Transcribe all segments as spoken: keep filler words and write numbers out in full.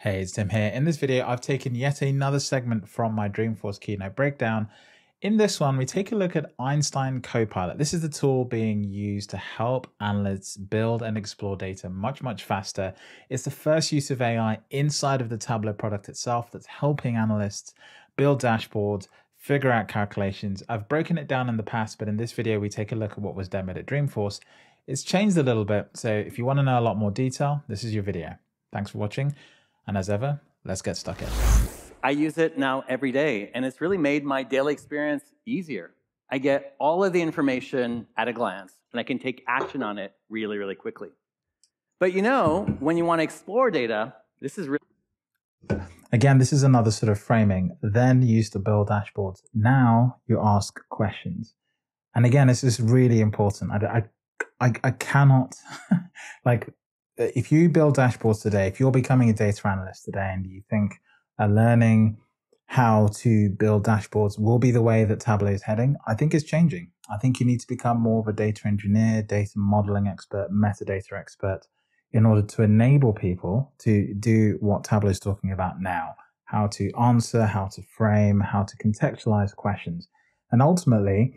Hey, it's Tim here. In this video, I've taken yet another segment from my Dreamforce keynote breakdown. In this one, we take a look at Einstein Copilot. This is the tool being used to help analysts build and explore data much, much faster. It's the first use of A I inside of the Tableau product itself that's helping analysts build dashboards, figure out calculations. I've broken it down in the past, but in this video, we take a look at what was demoed at Dreamforce. It's changed a little bit, so if you want to know a lot more detail, this is your video. Thanks for watching. And as ever, let's get stuck in. I use it now every day, and it's really made my daily experience easier. I get all of the information at a glance, and I can take action on it really, really quickly. But you know, when you want to explore data, this is really... Again, this is another sort of framing. Then you used to build dashboards. Now you ask questions. And again, this is really important. I, I, I, I cannot, like... If you build dashboards today, if you're becoming a data analyst today and you think uh, learning how to build dashboards will be the way that Tableau is heading, I think it's changing. I think you need to become more of a data engineer, data modeling expert, metadata expert in order to enable people to do what Tableau is talking about now, how to answer, how to frame, how to contextualize questions. And ultimately,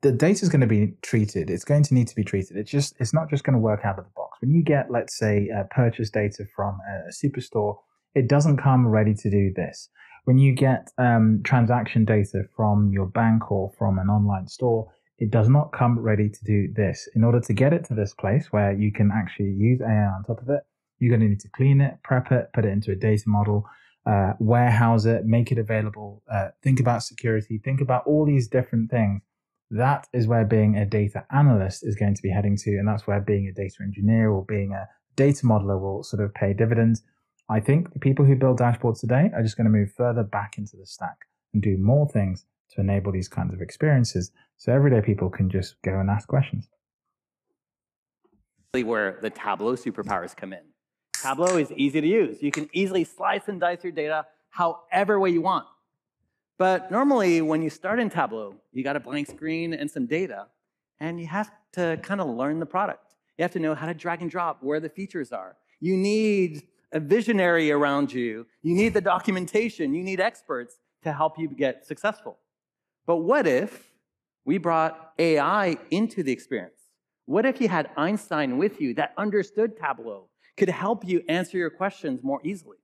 the data is going to be treated. It's going to need to be treated. It's just, it's not just going to work out of the box. When you get, let's say, uh, purchase data from a superstore, it doesn't come ready to do this. When you get um, transaction data from your bank or from an online store, it does not come ready to do this. In order to get it to this place where you can actually use A I on top of it, you're going to need to clean it, prep it, put it into a data model, uh, warehouse it, make it available, uh, think about security, think about all these different things. That is where being a data analyst is going to be heading to, and that's where being a data engineer or being a data modeler will sort of pay dividends. I think the people who build dashboards today are just going to move further back into the stack and do more things to enable these kinds of experiences, so everyday people can just go and ask questions. Where the Tableau superpowers come in. Tableau is easy to use. You can easily slice and dice your data however way you want. But normally, when you start in Tableau, you got a blank screen and some data, and you have to kind of learn the product. You have to know how to drag and drop where the features are. You need a visionary around you. You need the documentation. You need experts to help you get successful. But what if we brought A I into the experience? What if you had Einstein with you that understood Tableau, could help you answer your questions more easily?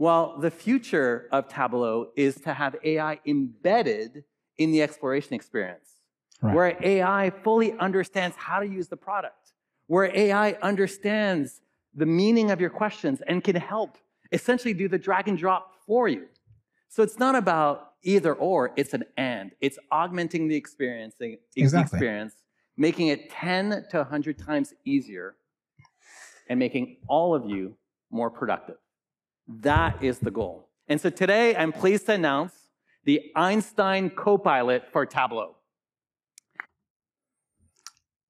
Well, the future of Tableau is to have A I embedded in the exploration experience, right, where A I fully understands how to use the product, where A I understands the meaning of your questions and can help essentially do the drag and drop for you. So it's not about either or, it's an and. It's augmenting the experience, the exactly. experience, making it ten to a hundred times easier and making all of you more productive. That is the goal. And so today, I'm pleased to announce the Einstein Copilot for Tableau.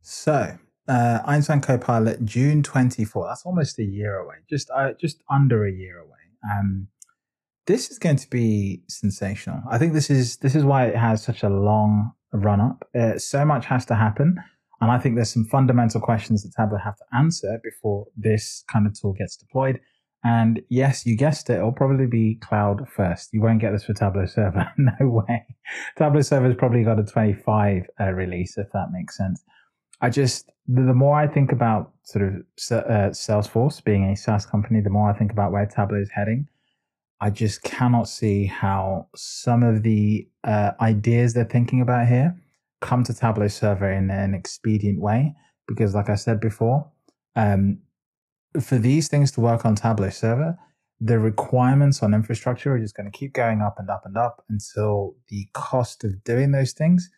So, uh, Einstein Copilot, June twenty-fourth. That's almost a year away, just, uh, just under a year away. Um, this is going to be sensational. I think this is, this is why it has such a long run-up. Uh, so much has to happen. And I think there's some fundamental questions that Tableau have to answer before this kind of tool gets deployed. And yes, you guessed it, it'll probably be cloud first. You won't get this for Tableau Server, no way. Tableau Server's probably got a twenty-five uh, release, if that makes sense. I just, the more I think about sort of uh, Salesforce being a SaaS company, the more I think about where Tableau is heading, I just cannot see how some of the uh, ideas they're thinking about here come to Tableau Server in an expedient way. Because like I said before, um, for these things to work on Tableau Server, the requirements on infrastructure are just going to keep going up and up and up until the cost of doing those things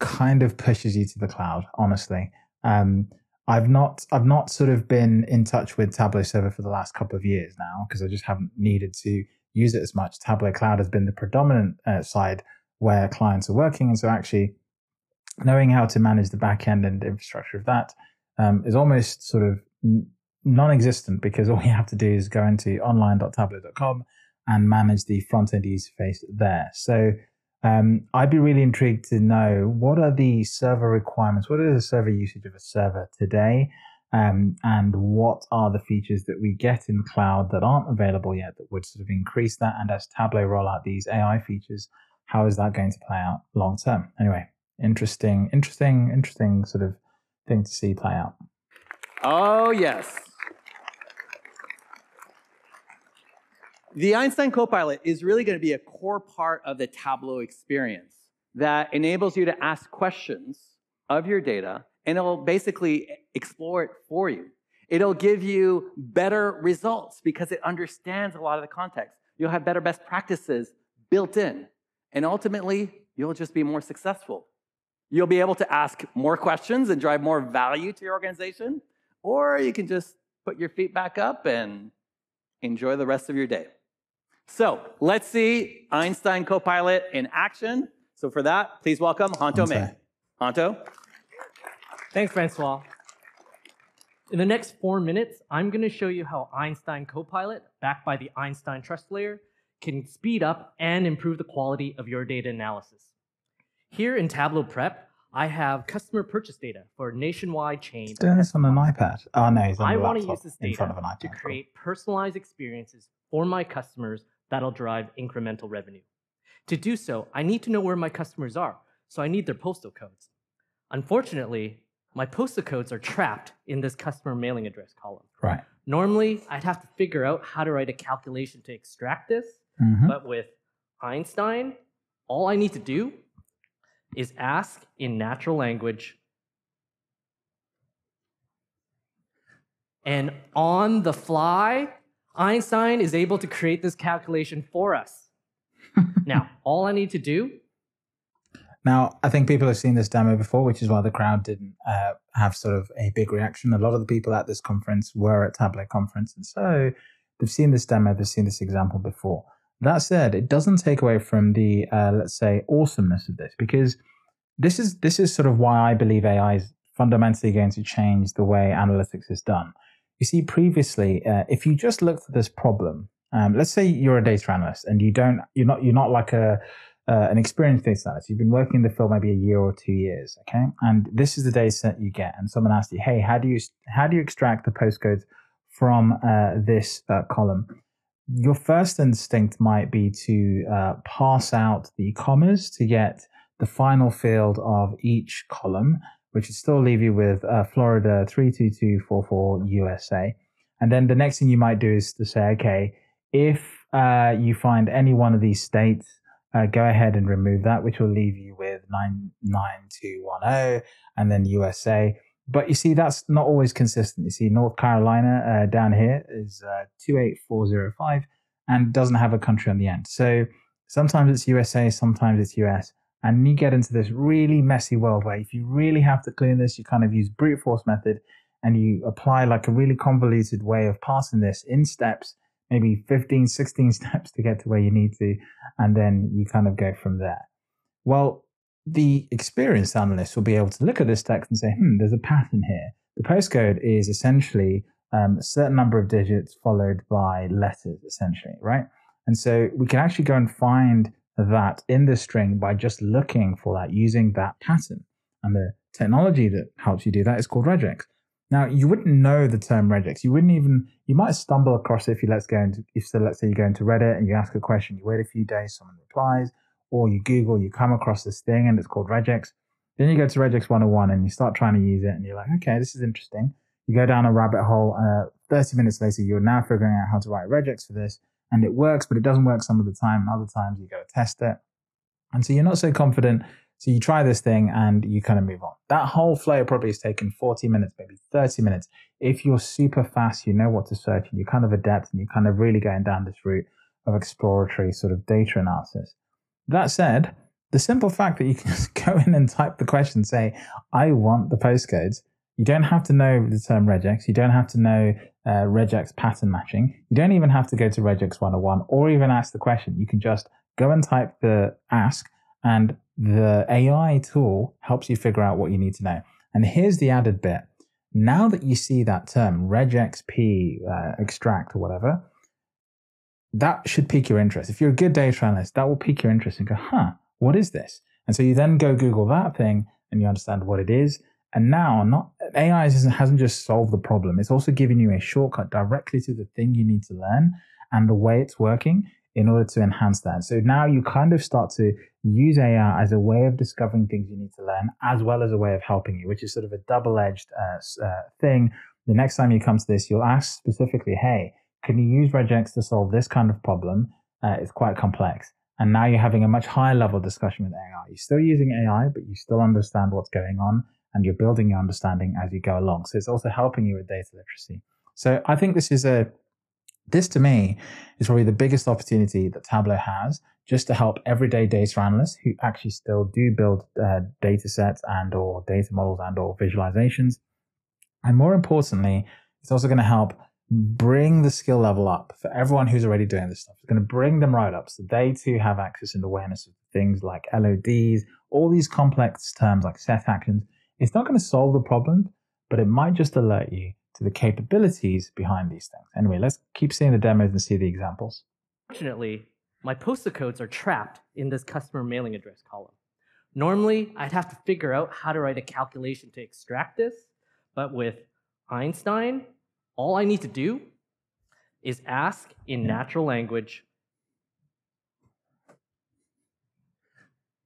kind of pushes you to the cloud, honestly. Um, I've not I've not sort of been in touch with Tableau Server for the last couple of years now because I just haven't needed to use it as much. Tableau Cloud has been the predominant uh, side where clients are working. And so actually knowing how to manage the back end and the infrastructure of that um, is almost sort of non-existent because all you have to do is go into online dot tableau dot com and manage the front-end interface there. So um, I'd be really intrigued to know what are the server requirements, what is the server usage of a server today, Um, and what are the features that we get in the cloud that aren't available yet that would sort of increase that? And as Tableau roll out these A I features, how is that going to play out long term? Anyway, interesting, interesting, interesting sort of thing to see play out. Oh, yes. The Einstein Copilot is really going to be a core part of the Tableau experience that enables you to ask questions of your data, and it'll basically explore it for you. It'll give you better results because it understands a lot of the context. You'll have better best practices built in, and ultimately, you'll just be more successful. You'll be able to ask more questions and drive more value to your organization, or you can just put your feet back up and enjoy the rest of your day. So let's see Einstein Copilot in action. So for that, please welcome Hantoo Mei. Hantoo. Thanks, Francois. In the next four minutes, I'm going to show you how Einstein Copilot, backed by the Einstein Trust Layer, can speed up and improve the quality of your data analysis. Here in Tableau Prep, I have customer purchase data for a nationwide chain. He's doing this on an iPad. Oh, no, he's on I want to use this data to create personalized experiences for my customers that'll drive incremental revenue. To do so, I need to know where my customers are, so I need their postal codes. Unfortunately, my postal codes are trapped in this customer mailing address column. Right. Normally, I'd have to figure out how to write a calculation to extract this, mm-hmm. but with Einstein, all I need to do is ask in natural language. And on the fly, Einstein is able to create this calculation for us. Now, all I need to do... Now, I think people have seen this demo before, which is why the crowd didn't uh, have sort of a big reaction. A lot of the people at this conference were at Tableau conference, and so they've seen this demo, they've seen this example before. That said, it doesn't take away from the, uh, let's say, awesomeness of this, because this is this is sort of why I believe A I is fundamentally going to change the way analytics is done. You see, previously, uh, if you just looked at this problem, um, let's say you're a data analyst and you don't, you're not, you're not like a uh, an experienced data analyst. You've been working in the field maybe a year or two years, okay? And this is the data set you get, and someone asks you, hey, how do you how do you extract the postcodes from uh, this uh, column? Your first instinct might be to uh, parse out the commas to get the final field of each column, which would still leave you with uh, Florida three two two four four U S A. And then the next thing you might do is to say, okay, if uh, you find any one of these states, uh, go ahead and remove that, which will leave you with nine nine two one zero and then U S A. But you see, that's not always consistent. You see, North Carolina uh, down here is uh, two eight four zero five and doesn't have a country on the end. So sometimes it's U S A, sometimes it's U S. And you get into this really messy world where if you really have to clean this, you kind of use brute force method and you apply like a really convoluted way of passing this in steps, maybe fifteen, sixteen steps to get to where you need to. And then you kind of go from there. Well, the experienced analyst will be able to look at this text and say, hmm, there's a pattern here. The postcode is essentially um, a certain number of digits followed by letters, essentially, right? And so we can actually go and find that in the string by just looking for that using that pattern. And the technology that helps you do that is called regex. Now, you wouldn't know the term regex. You wouldn't even, you might stumble across it if you let's go into, if so let's say you go into Reddit and you ask a question, you wait a few days, someone replies, or you Google, you come across this thing and it's called regex. Then you go to regex one oh one and you start trying to use it and you're like, okay, this is interesting. You go down a rabbit hole, uh, thirty minutes later, you're now figuring out how to write regex for this and it works, but it doesn't work some of the time. And other times you go to test it. And so you're not so confident. So you try this thing and you kind of move on. That whole flow probably has taken forty minutes, maybe thirty minutes. If you're super fast, you know what to search and you're kind of adept and you're kind of really going down this route of exploratory sort of data analysis. That said, the simple fact that you can just go in and type the question, say, I want the postcodes. You don't have to know the term regex. You don't have to know uh, regex pattern matching. You don't even have to go to regex one oh one or even ask the question. You can just go and type the ask and the A I tool helps you figure out what you need to know. And here's the added bit. Now that you see that term regexp, uh, extract or whatever, that should pique your interest. If you're a good data analyst, that will pique your interest and go, huh, what is this? And so you then go Google that thing and you understand what it is. And now not A I isn't, hasn't just solved the problem. It's also giving you a shortcut directly to the thing you need to learn and the way it's working in order to enhance that. So now you kind of start to use A I as a way of discovering things you need to learn, as well as a way of helping you, which is sort of a double-edged uh, uh, thing. The next time you come to this, you'll ask specifically, hey, can you use regex to solve this kind of problem? Uh, it's quite complex. And now you're having a much higher level discussion with A I. You're still using A I, but you still understand what's going on, and you're building your understanding as you go along. So it's also helping you with data literacy. So I think this is a, this to me is probably the biggest opportunity that Tableau has, just to help everyday data analysts who actually still do build uh, data sets and or data models and or visualizations. And more importantly, it's also going to help bring the skill level up for everyone who's already doing this stuff. It's going to bring them right up so they too have access and awareness of things like L O Ds, all these complex terms like set actions. It's not going to solve the problem, but it might just alert you to the capabilities behind these things. Anyway, let's keep seeing the demos and see the examples. Fortunately, my postal codes are trapped in this customer mailing address column. Normally, I'd have to figure out how to write a calculation to extract this, but with Einstein, all I need to do is ask in natural language.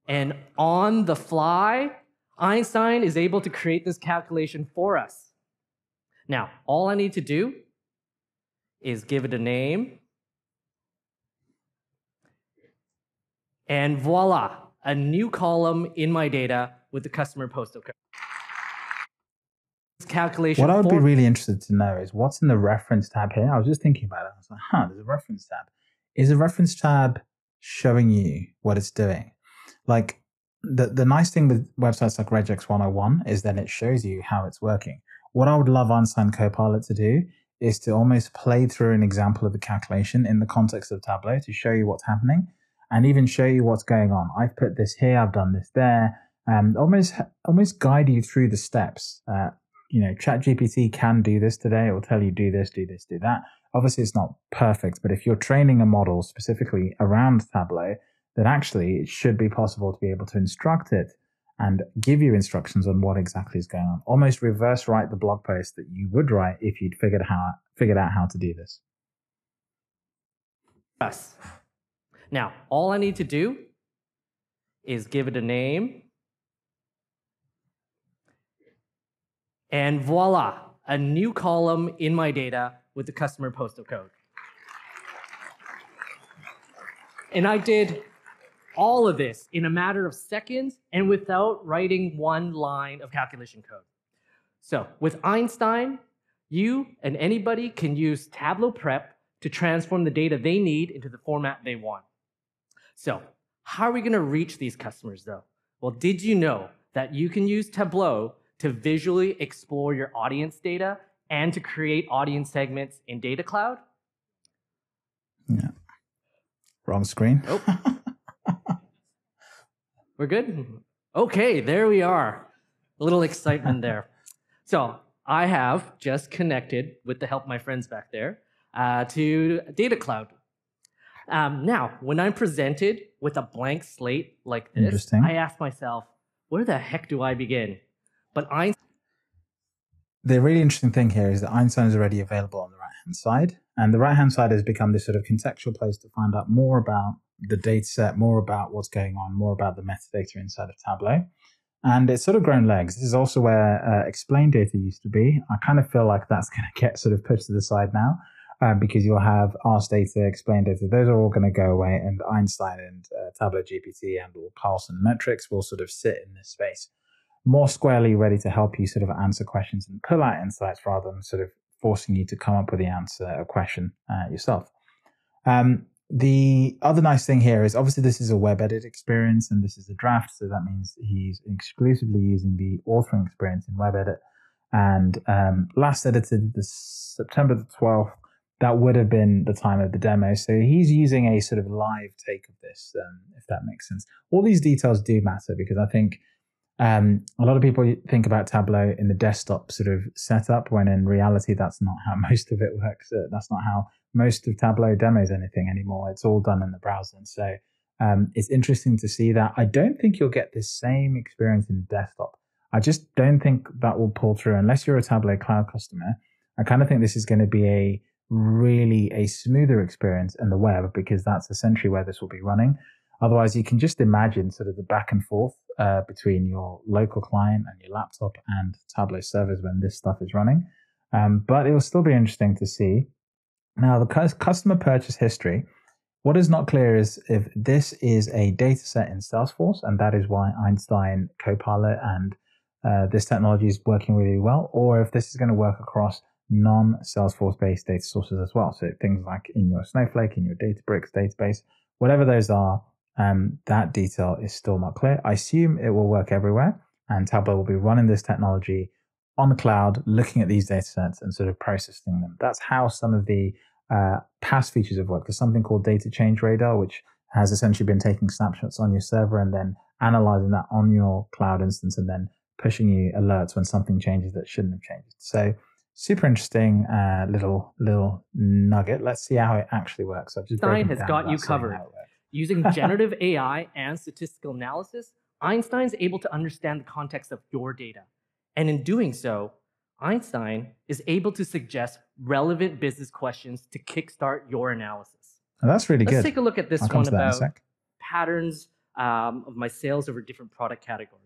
And on the fly, Einstein is able to create this calculation for us. Now, all I need to do is give it a name. And voila, a new column in my data with the customer postal code. Calculation. What I would be really interested to know is what's in the reference tab here. I was just thinking about it. I was like, huh, there's a reference tab. Is the reference tab showing you what it's doing? Like the, the nice thing with websites like regex one oh one is that it shows you how it's working. What I would love Einstein Copilot to do is to almost play through an example of the calculation in the context of Tableau to show you what's happening and even show you what's going on. I've put this here, I've done this there, and almost, almost guide you through the steps. Uh, You know, Chat G P T can do this today. It will tell you do this, do this, do that. Obviously, it's not perfect, but if you're training a model specifically around Tableau, then actually it should be possible to be able to instruct it and give you instructions on what exactly is going on. Almost reverse write the blog post that you would write if you'd figured how figured out how to do this. Yes. Now, all I need to do is give it a name. And voila, a new column in my data with the customer postal code. And I did all of this in a matter of seconds and without writing one line of calculation code. So with Einstein, you and anybody can use Tableau Prep to transform the data they need into the format they want. So how are we going to reach these customers, though? Well, did you know that you can use Tableau to visually explore your audience data and to create audience segments in Data Cloud? Yeah. Wrong screen. Nope. We're good? Okay, there we are. A little excitement there. So I have just connected, with the help of my friends back there, uh, to Data Cloud. Um, now, when I'm presented with a blank slate like this, I ask myself, where the heck do I begin? But Einstein... The really interesting thing here is that Einstein is already available on the right-hand side. And the right-hand side has become this sort of contextual place to find out more about the data set, more about what's going on, more about the metadata inside of Tableau. And it's sort of grown legs. This is also where uh, explain data used to be. I kind of feel like that's going to get sort of pushed to the side now uh, because you'll have ask data, explain data. Those are all going to go away. And Einstein and uh, Tableau G P T and or Carlson metrics will sort of sit in this space, more squarely ready to help you sort of answer questions and pull out insights rather than sort of forcing you to come up with the answer or question uh, yourself. Um, the other nice thing here is obviously this is a web edit experience and this is a draft. So that means he's exclusively using the authoring experience in web edit. And um, last edited this September the twelfth, that would have been the time of the demo. So he's using a sort of live take of this, um, if that makes sense. All these details do matter because I think Um, a lot of people think about Tableau in the desktop sort of setup, when in reality, that's not how most of it works. That's not how most of Tableau demos anything anymore. It's all done in the browser. And so um, it's interesting to see that. I don't think you'll get the same experience in desktop. I just don't think that will pull through unless you're a Tableau Cloud customer. I kind of think this is going to be a really a smoother experience in the web, because that's essentially where this will be running. Otherwise, you can just imagine sort of the back and forth uh, between your local client and your laptop and Tableau servers when this stuff is running. Um, but it will still be interesting to see. Now, the customer purchase history. What is not clear is if this is a data set in Salesforce, and that is why Einstein Copilot and uh, this technology is working really well, or if this is going to work across non-Salesforce-based data sources as well. So things like in your Snowflake, in your Databricks database, whatever those are, um, that detail is still not clear. I assume it will work everywhere, and Tableau will be running this technology on the cloud, looking at these data sets and sort of processing them. That's how some of the uh, past features have worked. There's something called data change radar, which has essentially been taking snapshots on your server and then analyzing that on your cloud instance and then pushing you alerts when something changes that shouldn't have changed. So super interesting uh, little little nugget. Let's see how it actually works. I've just Einstein has got you covered. Using generative A I and statistical analysis, Einstein's able to understand the context of your data. And in doing so, Einstein is able to suggest relevant business questions to kickstart your analysis. Oh, that's really Let's good. Let's take a look at this I'll one about patterns um, of my sales over different product categories.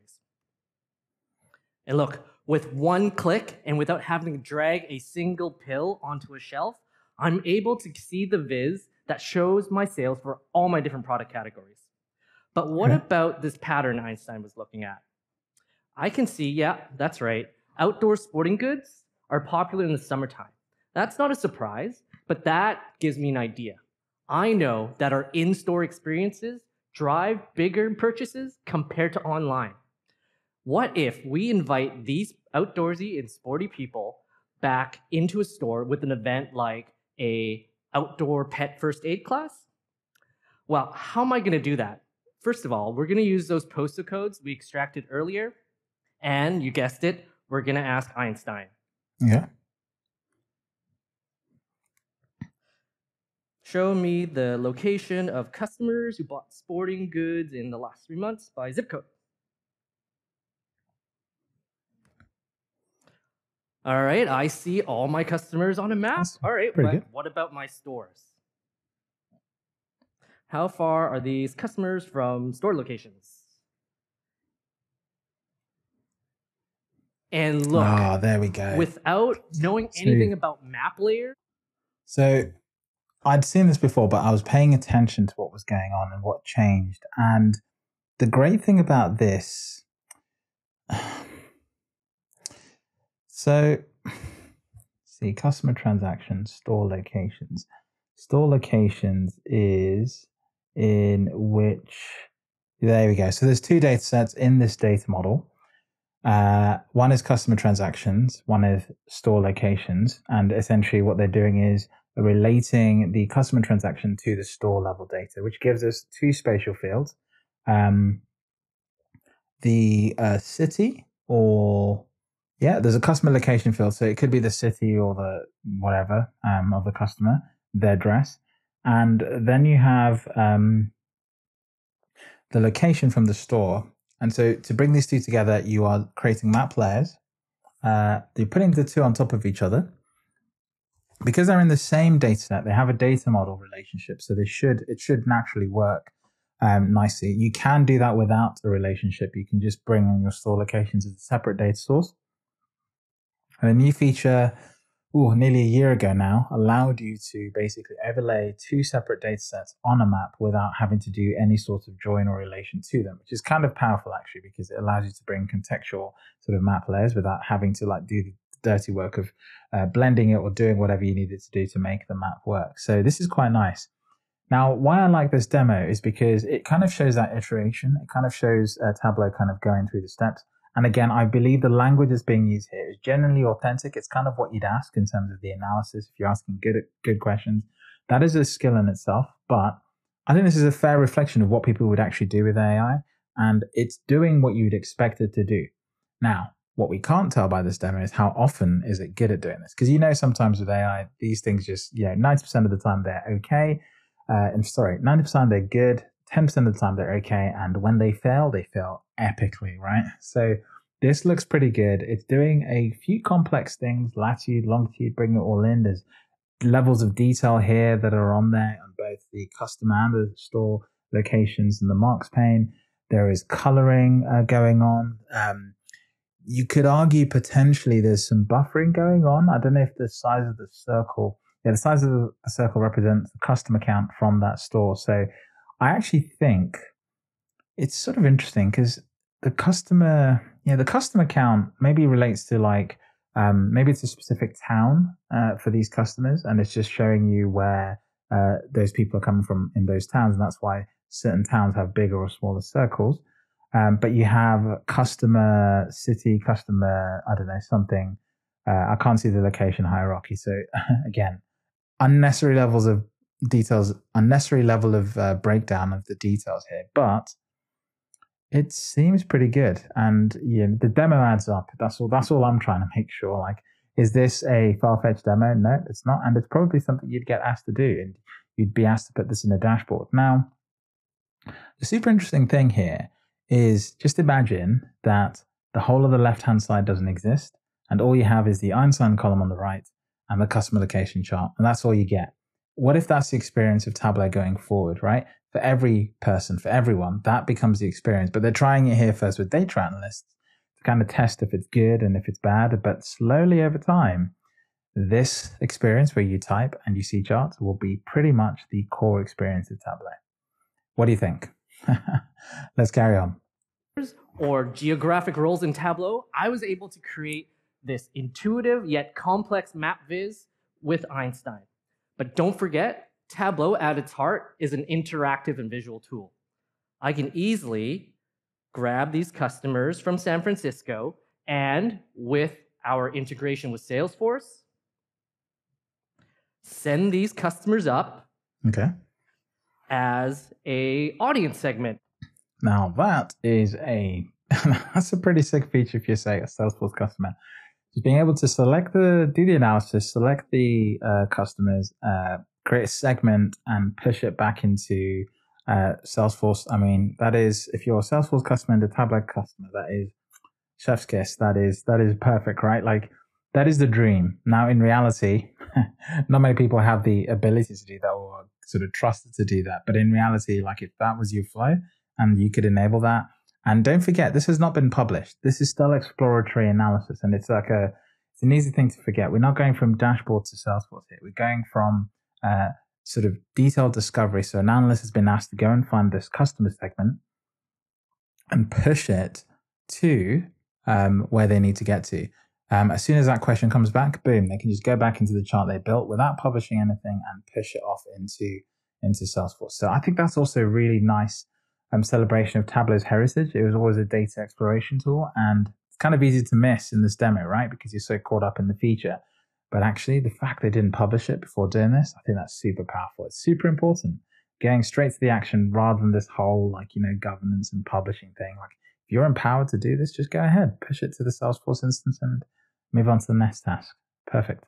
And look, with one click and without having to drag a single pill onto a shelf, I'm able to see the viz that shows my sales for all my different product categories. But what yeah. about this pattern Einstein was looking at? I can see, yeah, that's right. Outdoor sporting goods are popular in the summertime. That's not a surprise, but that gives me an idea. I know that our in-store experiences drive bigger purchases compared to online. What if we invite these outdoorsy and sporty people back into a store with an event like a outdoor pet first aid class? Well, how am I going to do that? First of all, we're going to use those postal codes we extracted earlier. And you guessed it, we're going to ask Einstein. Yeah. Show me the location of customers who bought sporting goods in the last three months by zip code. All right, I see all my customers on a map. That's all right, but good. What about my stores? How far are these customers from store locations? And look, ah, there we go. Without knowing anything so, about map layer. So I'd seen this before, but I was paying attention to what was going on and what changed. And the great thing about this, so see, customer transactions, store locations. Store locations is in which, there we go. So there's two data sets in this data model. Uh, one is customer transactions, one is store locations, and essentially what they're doing is relating the customer transaction to the store level data, which gives us two spatial fields, um, the uh, city or, yeah, there's a customer location field, so it could be the city or the whatever um, of the customer, their address, and then you have um, the location from the store. And so to bring these two together, you are creating map layers. Uh, you're putting the two on top of each other. Because they're in the same data set, they have a data model relationship. So they should it should naturally work um, nicely. You can do that without a relationship. You can just bring on your store locations as a separate data source. And a new feature, ooh, nearly a year ago now, allowed you to basically overlay two separate data sets on a map without having to do any sort of join or relation to them, which is kind of powerful actually, because it allows you to bring contextual sort of map layers without having to like do the dirty work of uh, blending it or doing whatever you needed to do to make the map work. So this is quite nice. Now, why I like this demo is because it kind of shows that iteration. It kind of shows uh, Tableau kind of going through the steps. And again, I believe the language that's being used here is generally authentic. It's kind of what you'd ask in terms of the analysis if you're asking good good questions. That is a skill in itself, but I think this is a fair reflection of what people would actually do with A I, and it's doing what you'd expect it to do. Now, what we can't tell by this demo is how often is it good at doing this, because you know sometimes with A I, these things just, you know, ninety percent of the time they're okay. Uh, I'm sorry, ninety percent they're good. ten percent of the time they're okay, and when they fail, they fail epically, right? So This looks pretty good. It's doing a few complex things, latitude, longitude, bringing it all in. There's levels of detail here that are on there on both the custom and the store locations and the marks pane. There is coloring uh, going on. Um, you could argue potentially there's some buffering going on. I don't know if the size of the circle, yeah, the size of the circle represents the custom account from that store. So I actually think it's sort of interesting because the customer, yeah, the custom account maybe relates to like, um, maybe it's a specific town uh, for these customers, and it's just showing you where uh, those people are coming from in those towns. And that's why certain towns have bigger or smaller circles. Um, but you have customer city, customer, I don't know, something. Uh, I can't see the location hierarchy. So again, unnecessary levels of details, unnecessary level of uh, breakdown of the details here. But it seems pretty good. And you know, the demo adds up. That's all, that's all I'm trying to make sure. Like, is this a far-fetched demo? No, it's not. And it's probably something you'd get asked to do. And you'd be asked to put this in a dashboard. Now, the super interesting thing here is just imagine that the whole of the left-hand side doesn't exist, and all you have is the Einstein column on the right and the customer location chart, and that's all you get. What if that's the experience of Tableau going forward, right? For every person, for everyone, that becomes the experience. But they're trying it here first with data analysts to kind of test if it's good and if it's bad, but slowly over time, this experience where you type and you see charts will be pretty much the core experience of Tableau. What do you think? Let's carry on. Or geographic roles in Tableau, I was able to create this intuitive yet complex map viz with Einstein. But don't forget, Tableau at its heart is an interactive and visual tool. I can easily grab these customers from San Francisco, and with our integration with Salesforce, send these customers up. Okay. As a audience segment. Now that is a that's a pretty sick feature if you're saying a Salesforce customer. Just being able to select the do the analysis, select the uh, customers, uh, create a segment, and push it back into uh, Salesforce. I mean, that is if you're a Salesforce customer and a Tableau customer, that is chef's kiss. That is that is perfect, right? Like that is the dream. Now in reality, not many people have the ability to do that or sort of trusted to do that. But in reality, like if that was your flow and you could enable that. And don't forget, this has not been published. This is still exploratory analysis. And it's like a, it's an easy thing to forget. We're not going from dashboard to Salesforce here. We're going from uh, sort of detailed discovery. So an analyst has been asked to go and find this customer segment and push it to um, where they need to get to. Um, as soon as that question comes back, boom, they can just go back into the chart they built without publishing anything and push it off into, into Salesforce. So I think that's also a really nice um, celebration of Tableau's heritage. It was always a data exploration tool, and it's kind of easy to miss in this demo, right? Because you're so caught up in the feature. But actually, the fact they didn't publish it before doing this, I think that's super powerful. It's super important. Going straight to the action rather than this whole, like, you know, governance and publishing thing. Like, if you're empowered to do this, just go ahead, push it to the Salesforce instance and move on to the next task. Perfect.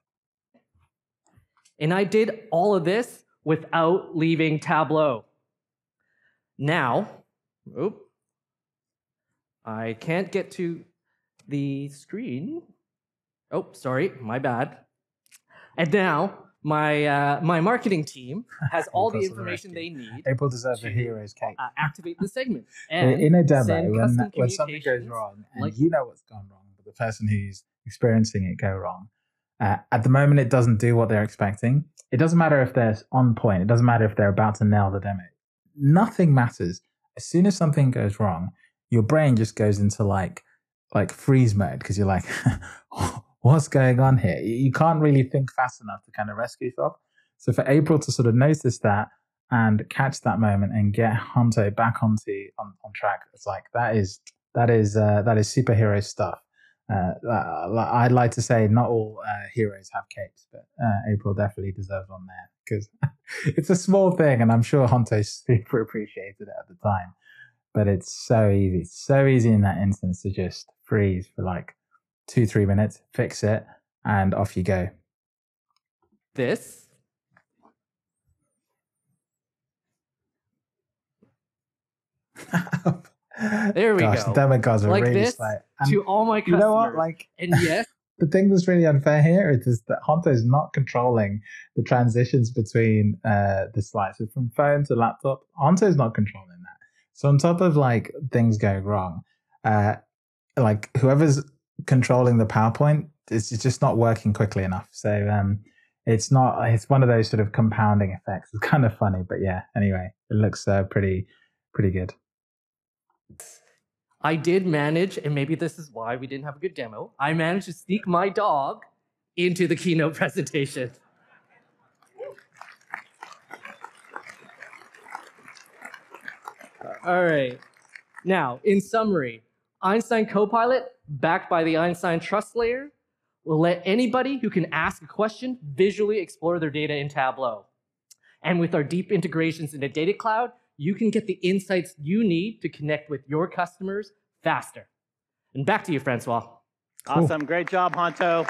And I did all of this without leaving Tableau. Now, oop, I can't get to the screen. Oh, sorry, my bad. And now my uh, my marketing team has all the information they need. April deserves a hero's cake. Uh, activate the segment. And in a demo, when, when something goes wrong, and like, you know what's gone wrong, but the person who's experiencing it go wrong. Uh, at the moment, it doesn't do what they're expecting. It doesn't matter if they're on point. It doesn't matter if they're about to nail the demo. Nothing matters. As soon as something goes wrong, your brain just goes into like like freeze mode because you're like, what's going on here? You can't really think fast enough to kind of rescue yourself. So for April to sort of notice that and catch that moment and get Hantoo back onto on, on track, it's like that is that is uh, that is superhero stuff. Uh, I'd like to say not all uh, heroes have capes, but uh, April definitely deserves one there because it's a small thing, and I'm sure Hantoo super appreciated it at the time. But it's so easy, it's so easy in that instance to just freeze for like two, three minutes, fix it, and off you go. This There we Gosh, go. Demo cards are like really this slight. And to all my customers. You know what? Like, and yes. The thing that's really unfair here is that Hantoo is not controlling the transitions between uh, the slides. So from phone to laptop, Hantoo is not controlling that. So on top of like things going wrong, uh, like whoever's controlling the PowerPoint, it's just not working quickly enough. So um, it's not. It's one of those sort of compounding effects. It's kind of funny, but yeah. Anyway, it looks uh, pretty, pretty good. I did manage, and maybe this is why we didn't have a good demo, I managed to sneak my dog into the keynote presentation. All right. Now, in summary, Einstein Copilot, backed by the Einstein Trust Layer, will let anybody who can ask a question visually explore their data in Tableau. And with our deep integrations into Data Cloud, you can get the insights you need to connect with your customers faster. And back to you, Francois. Awesome. Cool. Great job, Hantoo.